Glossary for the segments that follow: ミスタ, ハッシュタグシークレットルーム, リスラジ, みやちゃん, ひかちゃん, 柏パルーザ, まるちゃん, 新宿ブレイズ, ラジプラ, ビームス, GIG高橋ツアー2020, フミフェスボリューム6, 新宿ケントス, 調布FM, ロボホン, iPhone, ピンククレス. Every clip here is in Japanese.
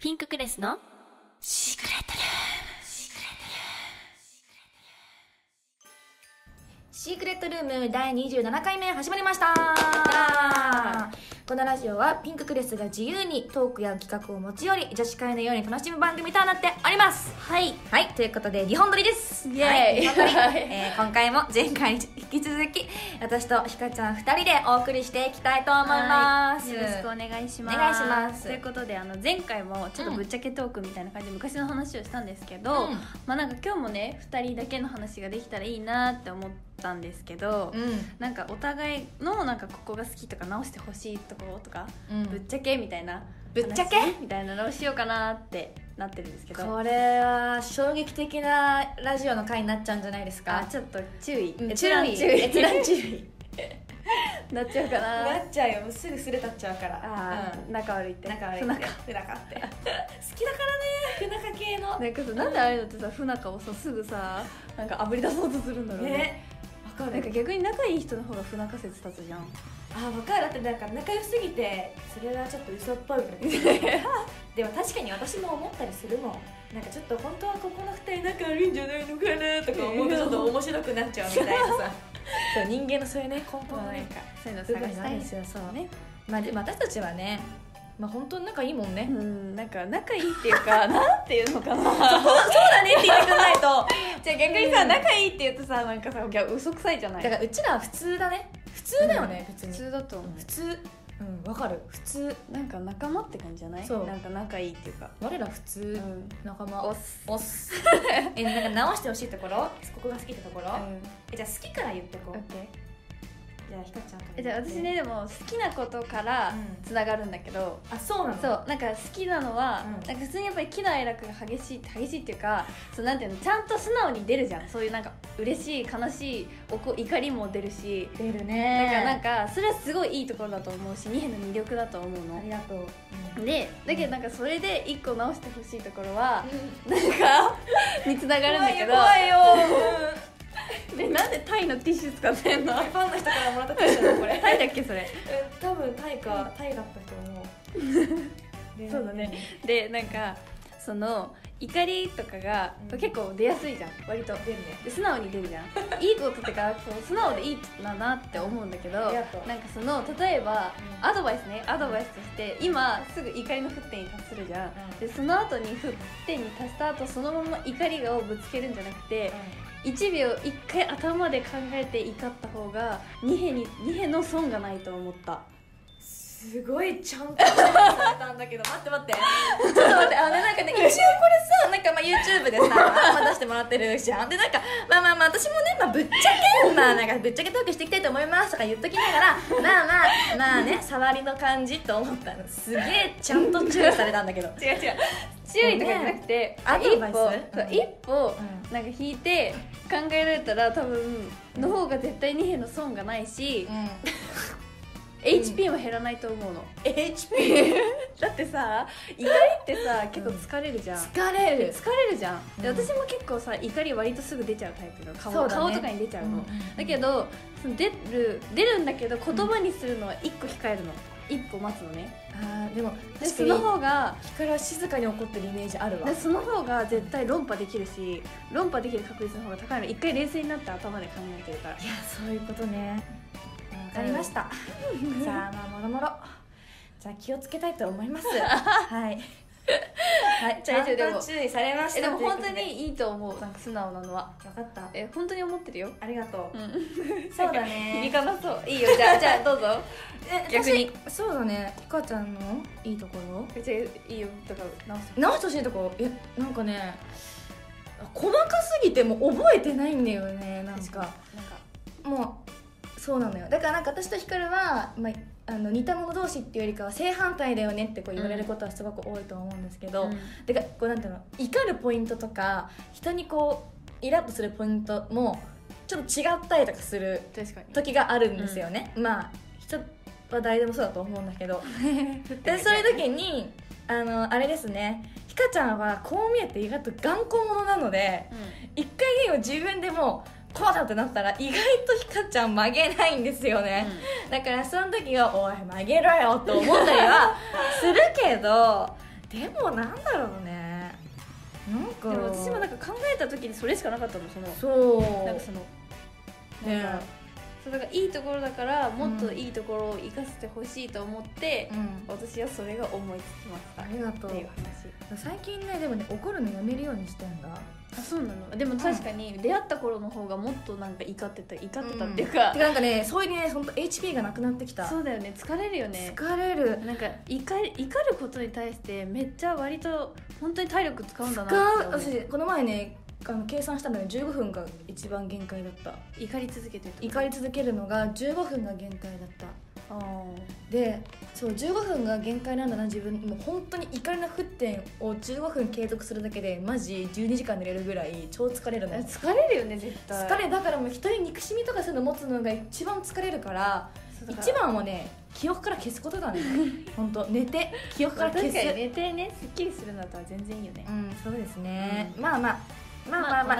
ピンククレスのシークレットルーム。シークレットルーム第27回目始まりました。このラジオはピンククレスが自由にトークや企画を持ち寄り、女子会のように楽しむ番組となっております。はい、はい、ということで2本撮りです。イエーイ、はい、2本撮り今回も前回に引き続き私とひかちゃん2人でお送りしていきたいと思います。よろしくお願いします。お願いします。ということで前回もちょっとぶっちゃけトークみたいな感じで昔の話をしたんですけど、まあなんか今日もね2人だけの話ができたらいいなって思ったんですけど、なんかお互いのなんかここが好きとか直してほしいとことか、ぶっちゃけみたいな、ぶっちゃけみたいなのをしようかなってなってるんですけど、これは衝撃的なラジオの回になっちゃうんじゃないですか。あ、ちょっと注意、閲覧注意なっちゃうかな。なっちゃうよ、もうすぐすれたっちゃうから。あ、仲悪いって不仲って好きだからね、不仲系の。なんでああいうのってさ、不仲をさすぐさなんか炙り出そうとするんだろうね。分かる。なんか逆に仲いい人の方が不仲説立つじゃん。あ、分かる。だってなんか仲良すぎてそれはちょっと嘘っぽいみたいなでも確かに私も思ったりするもん。なんかちょっと本当はここの2人仲悪いんじゃないのかなとか思うとちょっと面白くなっちゃうみたいなさそう、人間のそういうね、根本のなんかそういうの探したいですよ。そうね。まあでも私たちはね、まあ本当に仲いいもんね。なんか仲いいっていうかなんていうのかなそうだねって言ってくれないとじゃあ逆にさ、仲いいって言うとさなんかさ嘘くさいじゃない。だからうちらは普通だね。普通だよね、別に普通だと思う。普通、わかる。普通、なんか仲間って感じじゃない？そう、なんか仲いいっていうか我ら普通、仲間おっすなんか直してほしいところ、ここが好きってところ、じゃあ好きから言ってこう。じゃあひかちゃんから。じゃあ私ね、でも好きなことからつながるんだけど、あ、そうなの。そう、なんか好きなのはなんか普通にやっぱり喜怒哀楽が激しいっていうか、そうなんていうの、ちゃんと素直に出るじゃん。そういうなんか嬉しい、悲しい、怒りも出るし。出るね。だからなんかそれはすごいいいところだと思うし、二辺の魅力だと思うの。ありがとう。で、だけどなんかそれで一個直してほしいところはなんかにつながるんだけど。怖いよ。で、なんでタイのティッシュ使ってんの？ファンの人からもらったティッシュだ、これタイだっけそれ。多分タイだったと思うそうだね。で、なんかその怒りとかが結構出やすいじゃん、割と出るね。で、素直に出るじゃんいいことってか、素直でいいなって思うんだけど、なんかその、例えばアドバイスね、アドバイスとして今すぐ怒りの沸点に達するじゃん。で、その後に沸点に達した後、そのまま怒りをぶつけるんじゃなくて、1秒1回頭で考えて怒った方が二辺の損がないと思った。すごいちゃんとされたんだけど待ってちょっと待って。なんかね、一応これさなんかまあ YouTube でさ出してもらってるじゃん。で、なんかまあ私もね、まあぶっちゃけなんかぶっちゃけトークしていきたいと思いますとか言っときながらまあね、触りの感じと思ったの。すげえちゃんと注意されたんだけど違う注意とかじゃなくて、一歩なんか引いて考えられたら多分の方が絶対二辺の損がないし、HP は減らないと思うの。HP だってさ、怒りってさ結構疲れるじゃん。疲れるじゃん。私も結構さ怒り割とすぐ出ちゃうタイプの顔とかに出ちゃうの。だけど出るんだけど言葉にするのは一個控えるの。一歩待つのね。あ、でもその方が光は静かに怒ってるイメージあるわ。で、その方が絶対論破できるし、論破できる確率の方が高いの。一回冷静になって頭で考えてるから。いや、そういうことね。わかりましたじゃあもろもろじゃあ気をつけたいと思いますはいはい、ちゃんと注意されました。でも本当にいいと思う、素直なのは。分かった。本当に思ってるよ。ありがとう。そうだね、響かなそう。いいよ、じゃあどうぞ逆に。そうだね、ひかちゃんのいいところ、別にいいよとか直してほしいとこ。なんかね、細かすぎても覚えてないんだよね。なんかもうそうなのよ。だからなんか私とひかるは似た者同士っていうよりかは正反対だよねってこう言われることはすごく多いと思うんですけど、だからこうなんていうの、怒るポイントとか人にこうイラッとするポイントもちょっと違ったりとかする時があるんですよね。まあ人は誰でもそうだと思うんだけどで、そういう時にあれですね、ひかちゃんはこう見えて意外と頑固者なので、一回ゲーム自分でもうこうだってなったら意外とひかちゃん曲げないんですよね、だからその時はおい曲げろよと思ったりはするけどでもなんだろうね、なんかでも私もなんか考えた時にそれしかなかったの、そうなんかそのね、そうだからいいところだからもっといいところを生かせてほしいと思って、うん、私はそれが思いつきました、ありがとうっていう話。最近ねでもね怒るのやめるようにしてんだ。あ、そうなの。でも確かに出会った頃の方がもっとなんか怒ってたっていうか、うん、てかなんかねそういうね本当 HP がなくなってきた。そうだよね、疲れるよね。疲れる。なんか怒ることに対してめっちゃ割と本当に体力使うんだなって思う。私この前ね。計算したので15分が一番限界だった。怒り続けるのが15分が限界だった。あでそう15分が限界なんだな自分。もう本当に怒りの沸点を15分継続するだけでマジ12時間寝れるぐらい超疲れるの。疲れるよね絶対。疲れだからもう人に憎しみとかそういうの持つのが一番疲れるから一番はね記憶から消すことだね本当寝て記憶から消す。確かに寝てねすっきりするのとは全然いいよね。うんそうですね、うん、まあ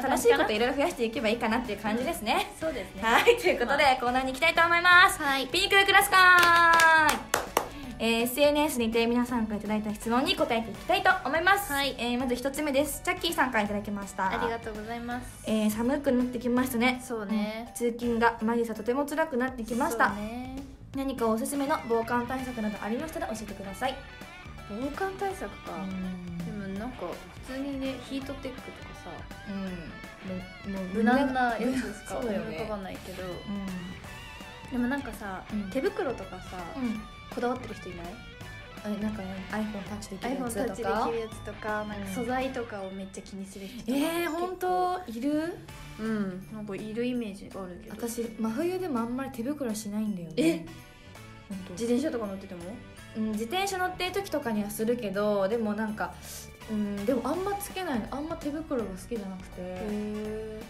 楽しいこといろいろ増やしていけばいいかなっていう感じですね、うん、そうですね。はい、ということで、コーナーに行きたいと思います。はい、ピンククラス会、SNS にて皆さんからいただいた質問に答えていきたいと思います。はい、まず1つ目です。チャッキーさんからいただきました。ありがとうございます。寒くなってきましたね。そうね、うん、通勤が毎朝とても辛くなってきました。そうね、何かおすすめの防寒対策などありましたら教えてください。防寒対策か、でもなんか普通にねヒートテックとかさ、うん、もう無難なやつしか思い浮かばないけど、うん、でもなんかさ、うん、手袋とかさ、うん、こだわってる人いない？なんかね、iPhone タッチできるやつとか、なんか素材とかをめっちゃ気にする人とか、本当いる？うん、なんかいるイメージがあるけど、私真冬でもあんまり手袋しないんだよね。え？本当？自転車とか乗ってても？うん、自転車乗ってる時とかにはするけど、でもなんか、うん、でもあんまつけないの。あんま手袋が好きじゃなくて、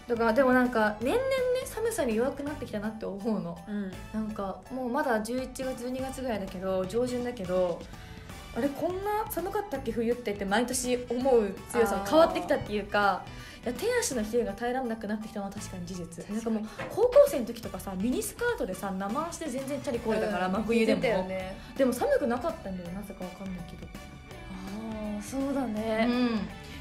だからでもなんか年々ね寒さに弱くなってきたなって思うの、うん、なんかもうまだ11月12月ぐらいだけど上旬だけど、あれこんな寒かったっけ冬ってって毎年思う強さが変わってきたっていうか、いや手足の冷えが耐えられなくなってきたのは確かに事実。なんかもう高校生の時とかさミニスカートでさ生足で全然チャリこいだから、真冬でも、ね、でも寒くなかったんだよなぜかわかんないけど。そうだね、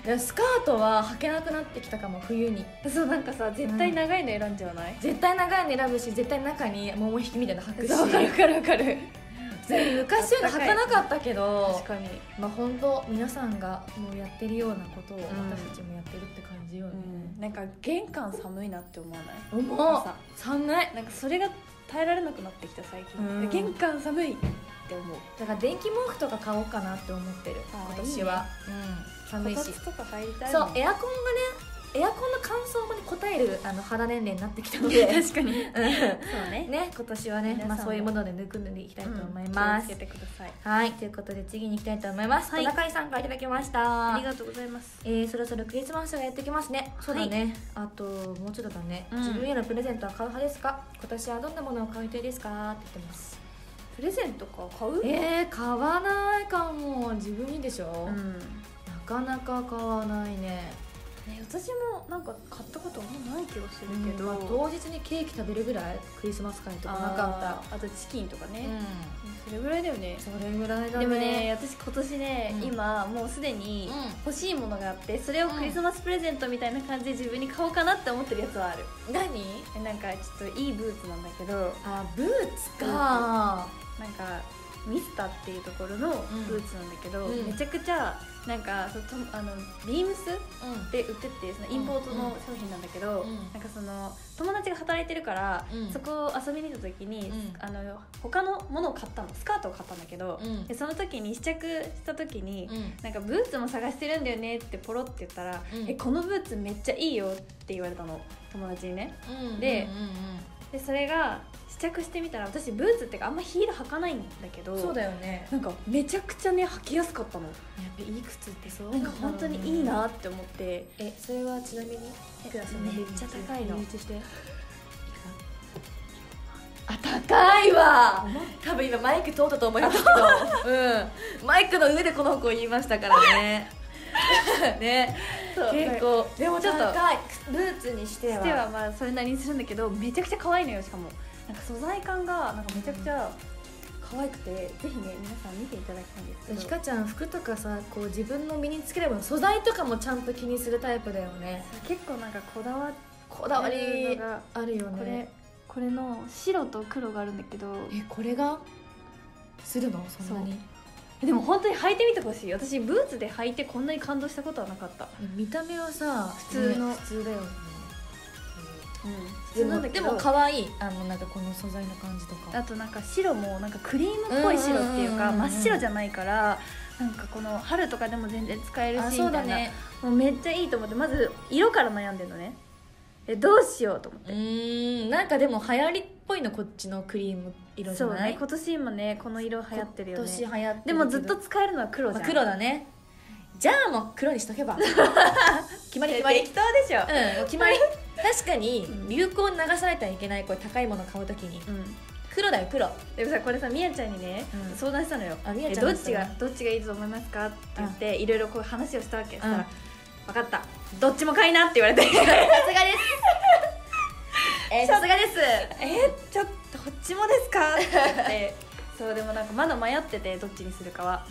うん、スカートは履けなくなってきたかも冬に。そうなんかさ絶対長いの選んじゃない？絶対長いの選ぶし絶対中に桃引きみたいなの履くし。わかるわかるわかる昔より履かなかったけど、確かにまあ本当皆さんがもうやってるようなことを私たちもやってるって感じよね、うん、なんか玄関寒いなって思わない？思う。寒い。なんかそれが耐えられなくなってきた最近、うん、玄関寒いって思う。だから電気毛布とか買おうかなって思ってる今年は。いい、ね、うん、寒いしこたつとか入りたい、ね、そうエアコンがねエアコンの乾燥に応える肌年齢になってきたので確かに、うん、そうね、ね今年はね、まあ、そういうものでぬくぬくいきたいと思います、うん、気をつけてください。はい、ということで次に行きたいと思います。はい、小高井さんからいただきました。ありがとうございます。そろそろクリスマスがやってきますね。そうだね、はい、あともうちょっとだね、うん、自分へのプレゼントは買う派ですか？今年はどんなものを買う予定ですか？って言ってます。プレゼントか買う？買わないかも。自分にでしょ、うん、なかなか買わないね。私もなんか買ったことはない気がするけど、うん、当日にケーキ食べるぐらいクリスマス会とかなかった。あとチキンとかね、うん、それぐらいだよね。それぐらいだね。でもね私今年ね、うん、今もうすでに欲しいものがあってそれをクリスマスプレゼントみたいな感じで自分に買おうかなって思ってるやつはある、うん、何？なんかちょっといいブーツなんだけど。あ、ブーツか、なんかミスタっていうところのブーツなんだけど、うん、めちゃくちゃなんかビームスで売っててそのインポートの商品なんだけど、なんかその友達が働いてるから、うん、そこを遊びに行った時に、うん、他のものを買ったの。スカートを買ったんだけど、うん、でその時に試着した時に、うん、なんかブーツも探してるんだよねってポロって言ったら、うん、このブーツめっちゃいいよって言われたの友達にね、うん、でそれが試着してみたら私ブーツってかあんまヒール履かないんだけど。そうだよね。なんかめちゃくちゃね履きやすかったの。やっぱいい靴ってそうなんか本当にいいなって思って、うん、それはちなみにいくら？そのめっちゃ高いの。あ、高いわ。多分今マイク通ったと思いますけど、うん、マイクの上でこの子を言いましたからねね、結構でもちょっとブーツにしてはまあそれなりにするんだけど、めちゃくちゃ可愛いのよ。しかもなんか素材感がなんかめちゃくちゃ可愛くて、ぜひね皆さん見ていただきたいんですけど、ひかちゃん服とかさ、こう自分の身につければ素材とかもちゃんと気にするタイプだよね。結構なんかこだわりあるよね。これの白と黒があるんだけど、これがするのそんなに？でも本当に履いてみてほしい。私ブーツで履いてこんなに感動したことはなかった。見た目はさ普通だよね。うん、でも可愛い。なんかこの素材の感じとか、あとなんか白もなんかクリームっぽい白っていうか真っ白じゃないから、なんかこの春とかでも全然使えるしみたいな。そうだね、もうめっちゃいいと思って、まず色から悩んでるのね。どうしようと思って。なんかでも流行りっぽいの、こっちのクリーム色じゃない？そうね、今年今ねこの色流行ってるよね。今年流行ってる。でもずっと使えるのは黒じゃん。黒だね。じゃあもう黒にしとけば決まり適当でしょ。うん、決まり。確かに流行に流されてはいけない。これ高いもの買うときに、黒だよ黒。でもさ、これさみやちゃんにね相談したのよ。みやちゃんどっちがいいと思いますかって言っていろいろこう話をしたわけ。したら分かったどっちも買いなって言われて、さすがですさすがですちょっとどっちもですかって言って、そうでもなんかまだ迷ってて、どっちにするかは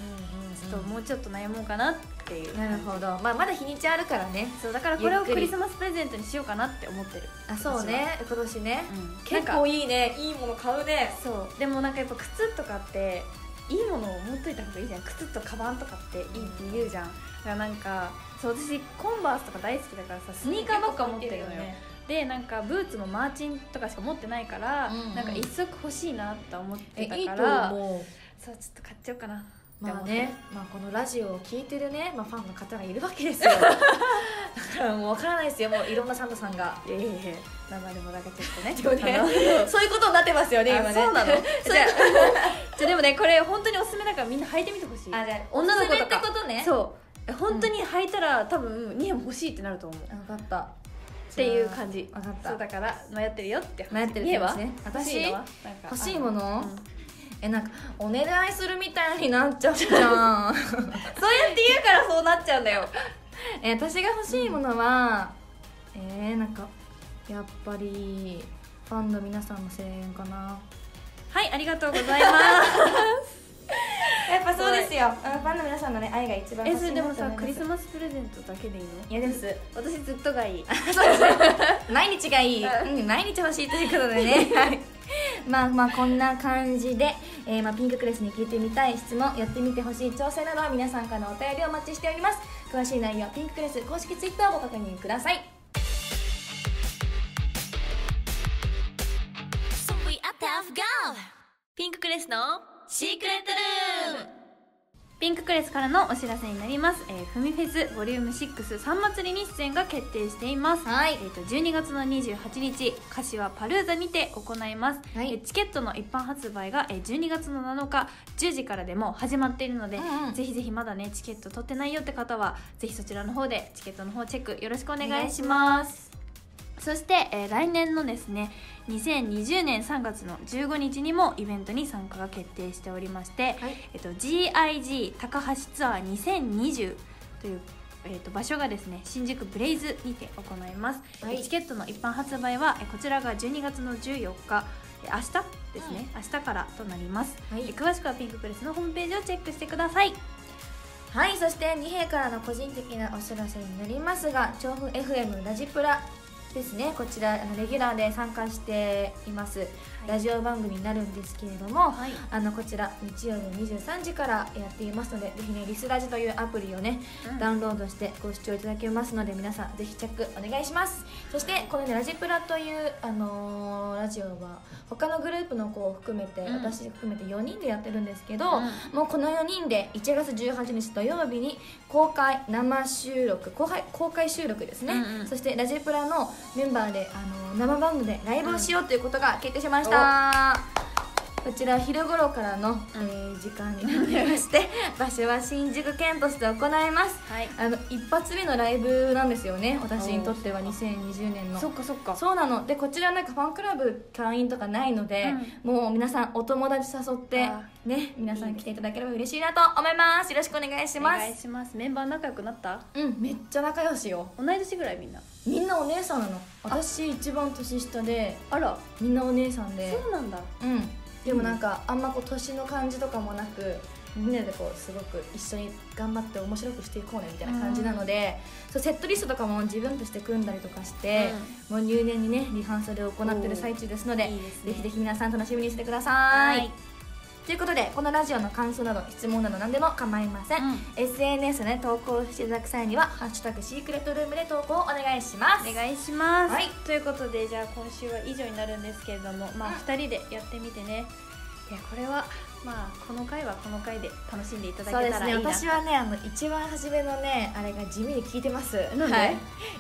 ちょっともうちょっと悩もうかなっていう。なるほど、まあまだ日にちあるからね。そうだからこれをクリスマスプレゼントにしようかなって思ってる。あ、そうね、今年ね結構いいね、いいもの買うね。そうでもなんかやっぱ靴とかっていいものを持っといた方がいいじゃん。靴とカバンとかっていいって言うじゃん。だからなんかそう、私コンバースとか大好きだからさ、スニーカーばっか持ってるのよ。でなんかブーツもマーチンとかしか持ってないから、なんか一足欲しいなって思ってたから、そうちょっと買っちゃおうかな。まあね、まあこのラジオを聞いてるね、まあファンの方がいるわけですよ。だからもう分からないですよ、もういろんなサンタさんが。いやいやいや、生でもなんかちょっとね、そういうことになってますよね今ね。そうなの。じゃでもね、これ本当におすすめだからみんな履いてみてほしい。あ、じゃ女の子とか。ってことね。そう。本当に履いたら多分2円欲しいってなると思う。分かった。っていう感じ。分かった。そうだから迷ってるよって。迷ってるってことですね。私欲しいもの。なんかお願いするみたいになっちゃうじゃん。そうやって言うからそうなっちゃうんだよ。私が欲しいものは、なんかやっぱりファンの皆さんの声援かな。はい、ありがとうございます。やっぱそうですよ。ファンの皆さんのね愛が一番欲しいなと思います。でもさ、クリスマスプレゼントだけでいいの？いやです。私ずっとがいい。毎日がいい。毎日欲しいということでね。まあこんな感じで、ピンククレスに聞いてみたい質問、やってみてほしい調整などは皆さんからのお便りをお待ちしております。詳しい内容はピンククレス公式ツイッターをご確認ください。ピンククレスのシークレットルーム、ピンククレスからのお知らせになります。フミフェスボリューム6三祭りに出演が決定しています。はい。12月の28日、柏パルーザにて行います。はい。チケットの一般発売が12月の7日10時からでも始まっているので、ぜひぜひまだねチケット取ってないよって方はぜひそちらの方でチケットの方チェックよろしくお願いします。そして、来年のですね2020年3月の15日にもイベントに参加が決定しておりまして、はい、GIG 高橋ツアー2020という、場所がですね新宿ブレイズにて行います。はい、チケットの一般発売はこちらが12月の14日明日ですね、明日からとなります。はい、詳しくはピンクプレスのホームページをチェックしてください。はい、そして2兵からの個人的なお知らせになりますが、調布 FM ラジプラですね、こちらレギュラーで参加しています、はい、ラジオ番組になるんですけれども、はい、こちら日曜日23時からやっていますので、ぜひねリスラジというアプリをね、ダウンロードしてご視聴いただけますので、皆さんぜひチェックお願いします。そしてこの、ね、ラジプラという、ラジオは他のグループの子を含めて、私含めて4人でやってるんですけど、もうこの4人で1月18日土曜日に公開収録ですね、そしてラジプラのメンバーで生バンドでライブをしようということが決定しました。こちら昼頃からの、時間になってまして、場所は新宿ケントスで行います、はい、一発目のライブなんですよね、私にとっては2020年の。そっかそっか、そうなので、こちらなんかファンクラブ会員とかないので、うん、もう皆さんお友達誘ってね、皆さん来ていただければ嬉しいなと思います。よろしくお願いします。お願いします。メンバー仲良くなった？うん、めっちゃ仲良しよ。同い年ぐらい？みんなお姉さんなの。私一番年下で、あら、みんなお姉さんで。そうなんだ。うん、でもなんかあんまこう年の感じとかもなく、みんなでこうすごく一緒に頑張って面白くしていこうねみたいな感じなので、そうセットリストとかも自分として組んだりとかして、もう入念にねリハーサルを行ってる最中ですので、ぜひぜひ皆さん楽しみにしてください。はい、ということで、このラジオの感想など質問など何でも構いません、うん、SNS で投稿していただく際には「ハッシュタグシークレットルーム」で投稿をお願いします。お願いします、はい、ということで、じゃあ今週は以上になるんですけれども、まあ2人でやってみてね、いやこれはまあこの回はこの回で楽しんでいただけたらいいな。そうですね、私はね一番初めのねあれが地味に聞いてます。なんで、はい、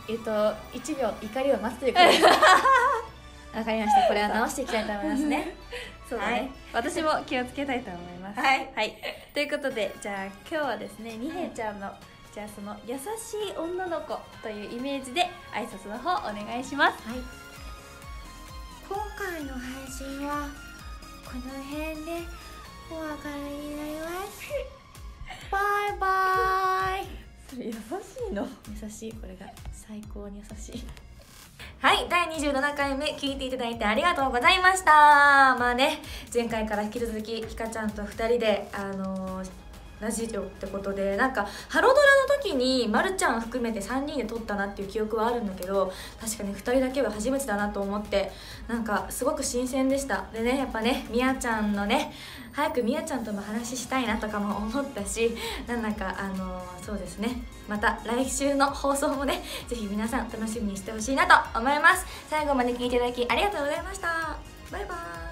1秒怒りを待つということです。わかりました。これは直していきたいと思いますね。そうだね、はい、私も気をつけたいと思います。はい、はい、ということで、じゃあ今日はですね、みへちゃんの、じゃあその優しい女の子というイメージで挨拶の方お願いします。はい、今回の配信はこの辺でお別れになります。バイバイ。それ優しいの？優しい、これが最高に優しい。はい、第27回目聞いていただいてありがとうございました。まあね、前回から引き続きひかちゃんと2人でラジオってことで、なんかハロドラの時にまるちゃん含めて3人で撮ったなっていう記憶はあるんだけど、確かに2人だけは初めてだなと思って、なんかすごく新鮮でした。でね、やっぱねみやちゃんのね、早くみやちゃんとも話したいなとかも思ったし、なんかそうですね、また来週の放送もねぜひ皆さん楽しみにしてほしいなと思います。最後まで聞いていただきありがとうございました。バイバーイ。